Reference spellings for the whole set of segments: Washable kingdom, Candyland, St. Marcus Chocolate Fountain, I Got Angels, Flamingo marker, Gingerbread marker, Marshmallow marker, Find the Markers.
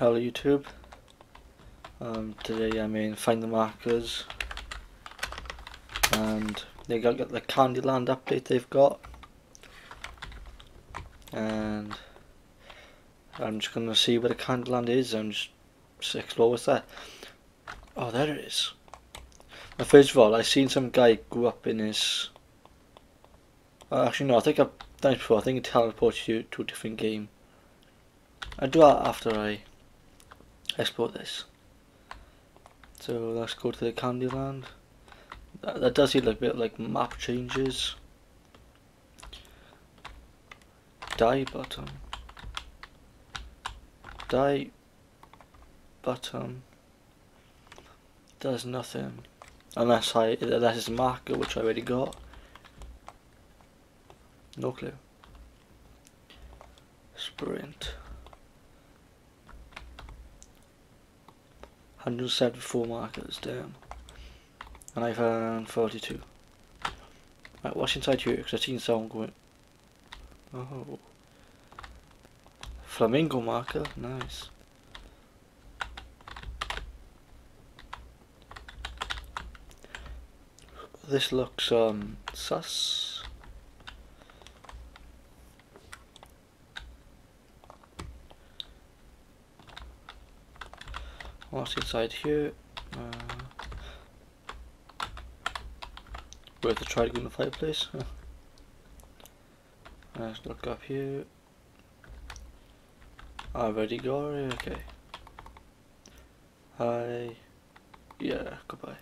Hello YouTube. Today I'm in Find the Markers, and they got the Candyland update they've got, and I'm just gonna see where the Candyland is and just explore what's there. Oh, there it is. Now, first of all, I seen some guy grew up in this. Actually, no, I think I've done it before. I think it teleports you to a different game. I do that after I export this. So let's go to the Candyland. That does seem like a bit like map changes. Die button does nothing unless it's a marker, which I already got. No clue. Sprint. 174 markers, damn. And I found 42. Right, what's inside here? Because I've seen someone going. Oh. Flamingo marker, nice. This looks, sus. What's inside here? Worth a try to go in the fireplace. Let's look up here. I already got it. Okay. Hi. Yeah. Goodbye.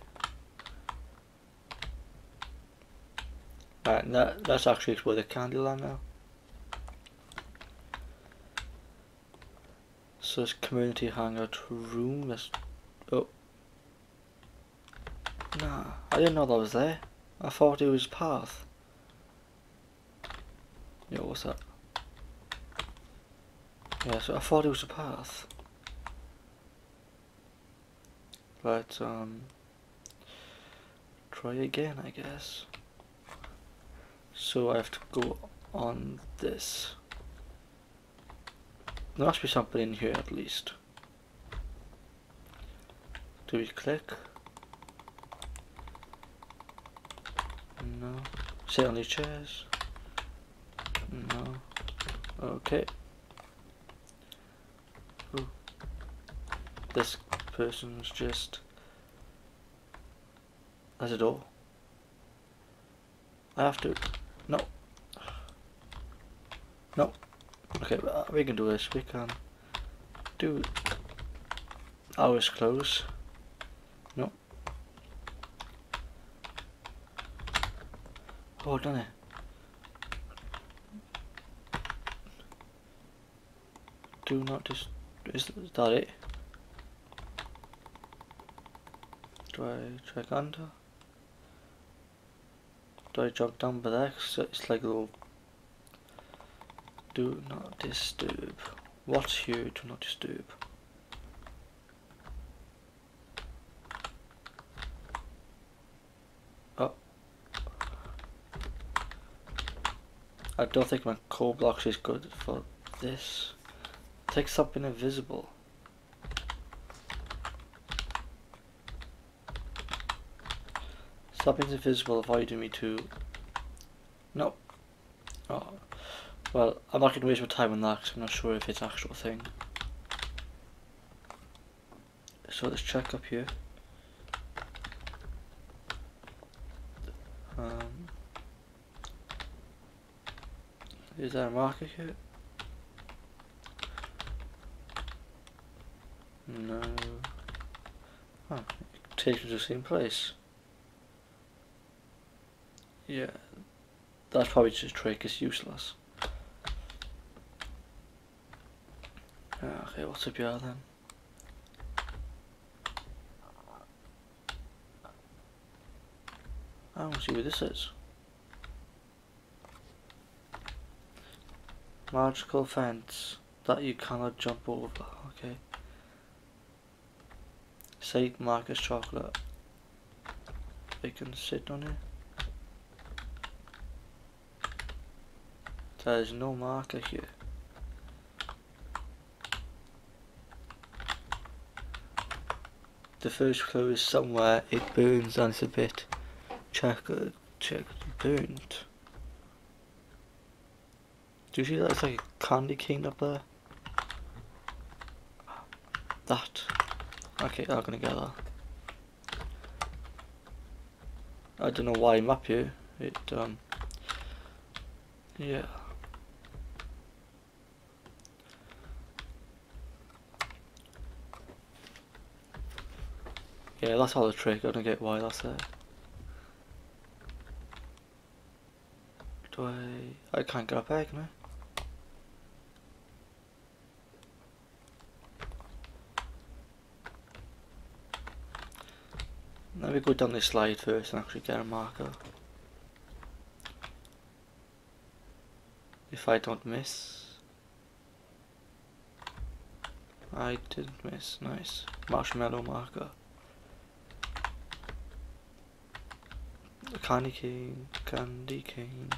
Alright, that's actually where the Candyland now. So this community hangout room, oh. Nah, I didn't know that was there. I thought it was path. Yo, what's that? Yeah, so I thought it was a path. But, try again, I guess. So I have to go on this. There must be something in here at least. Do we click? No. Sit on these chairs? No. Okay. Ooh. This person's just... That's a door. I have to... No. No. Okay, we can do this. We can do hours close. No. Oh, done it. Do not just. Is that it? Do I check under? Do I jump down by there? Cause it's like a little. Do not disturb. What's here? Do not disturb. Oh. I don't think my coal blocks is good for this. Take something invisible. Something's invisible avoiding me to. No. Oh. Well, I'm not going to waste my time on that because I'm not sure if it's an actual thing. So let's check up here. Is there a marker here? No. Oh, it takes me to the same place. Yeah, that's probably just a trick, it's useless. Okay, what's up here then? I want to see what this is. Magical fence that you cannot jump over. Okay. St. Marcus Chocolate. We can sit on it. There is no marker here. the first clue is somewhere it burns and it's a bit chocolate burnt. Do you see that it's like a candy cane up there? That. Okay, I'm gonna get that. I don't know why I'm up here. Yeah. Yeah, that's all the trick. I don't get why that's there. Do I can't get up there, can I? Let me go down this slide first and actually get a marker. If I don't miss. I didn't miss, nice. Marshmallow marker. Candy cane, candy cane.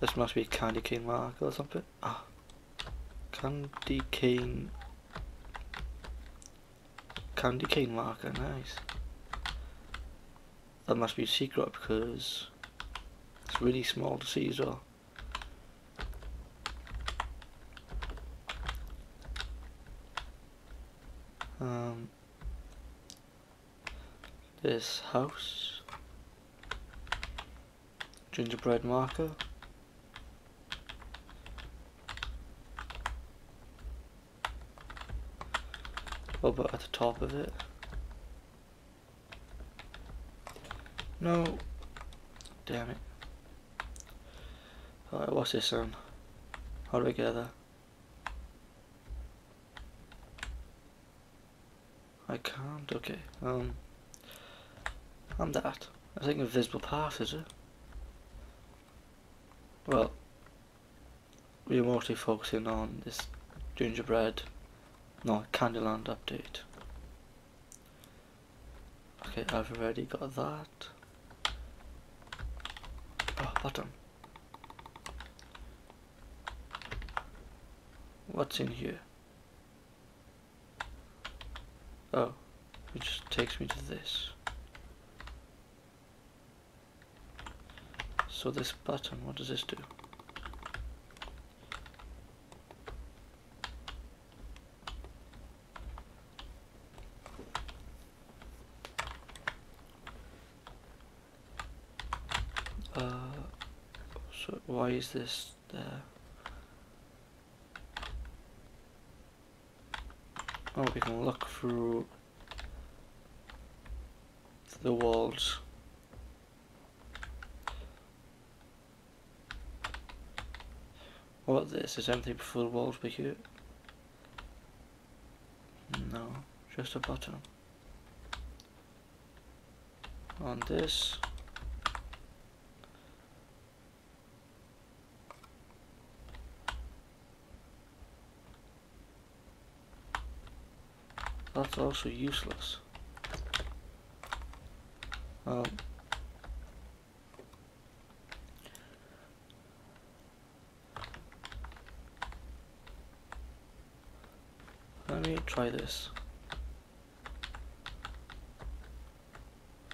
This must be candy cane marker or something. Ah. Candy cane marker, nice. That must be a secret because it's really small to see as well. This house, gingerbread marker, oh but at the top of it. No, damn it. Alright, what's this on? How do I get there? I can't, okay. I'm that. I think invisible path, is it? Well, we're mostly focusing on this gingerbread, no, Candyland update. Okay, I've already got that. Bottom. What's in here? Oh, it just takes me to this. So this button, what does this do? Why is this there? Oh, we can look through the walls. What about this? Is anything before the walls be here? No, just a button. On this. That's also useless. Let me try this.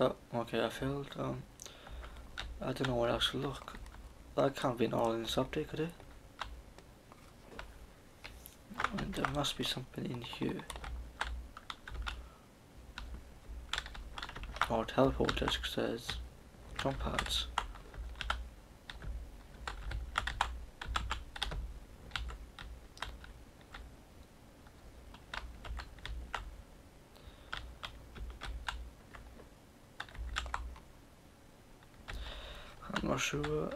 Oh, okay, I failed. I don't know where else to look. That can't be all in this update, could it? And there must be something in here. Or teleport desk says jump pads. I'm not sure.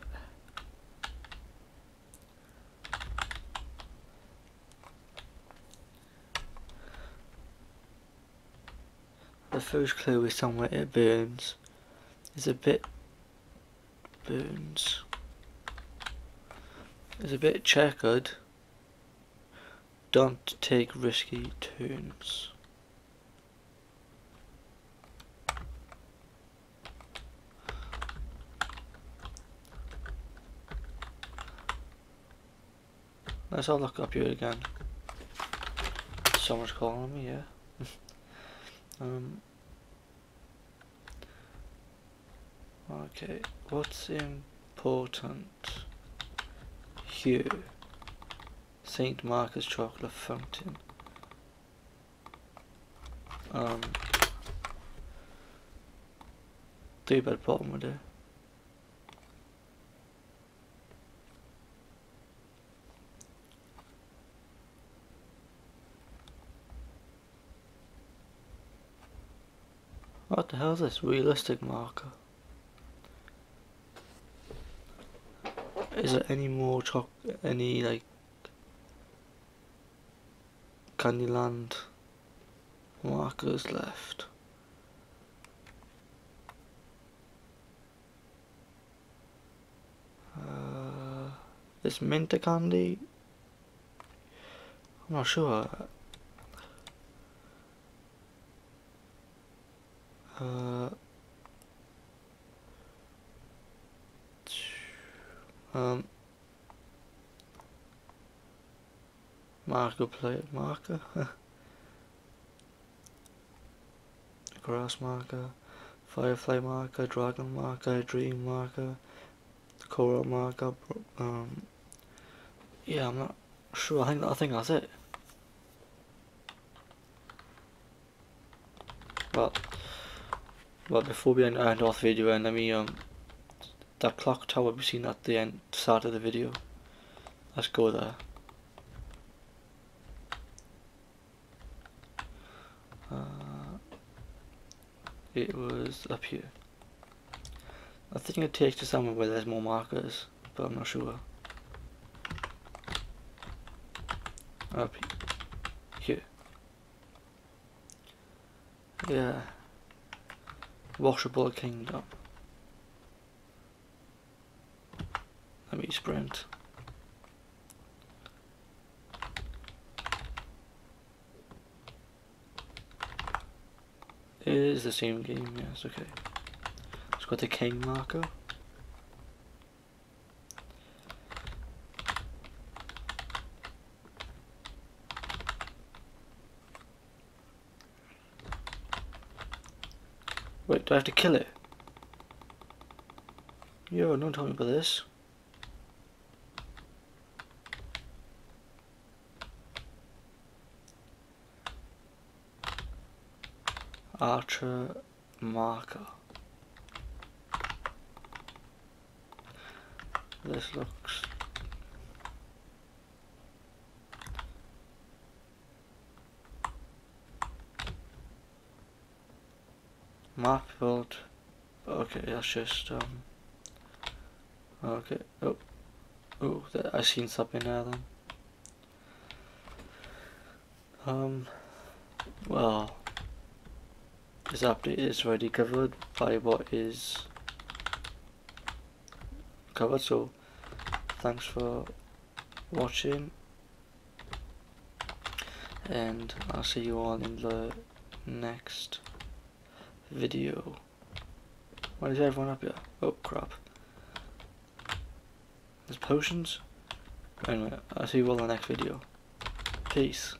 The first clue is somewhere it burns. It's a bit checkered. Don't take risky turns. Let's all look up here again. Someone's calling me, yeah. Okay, what's important here? St. Marcus Chocolate Fountain. Det är väl bra med det. What the hell is this realistic marker? Is there any more any Candyland markers left? This mint candy? I'm not sure. Marker. Grass marker, firefly marker, dragon marker, dream marker, coral marker. Yeah, I'm not sure. I think that's it. But before we end off the video, and let me that clock tower we've seen at the start of the video. Let's go there. It was up here. I think it takes to somewhere where there's more markers, but I'm not sure. Up here. Yeah. Washable kingdom. Let me sprint. It is the same game, yes, okay. It's got the king marker. Wait, do I have to kill it? Yo, don't tell me about this. Archer marker. This looks... map build. Okay, that's just okay. Oh, I seen something there then. Well, this update is already covered by what is covered. So, thanks for watching, and I'll see you all in the next video. Why is everyone up here? Oh crap. There's potions. Anyway, I'll see you all in the next video. Peace.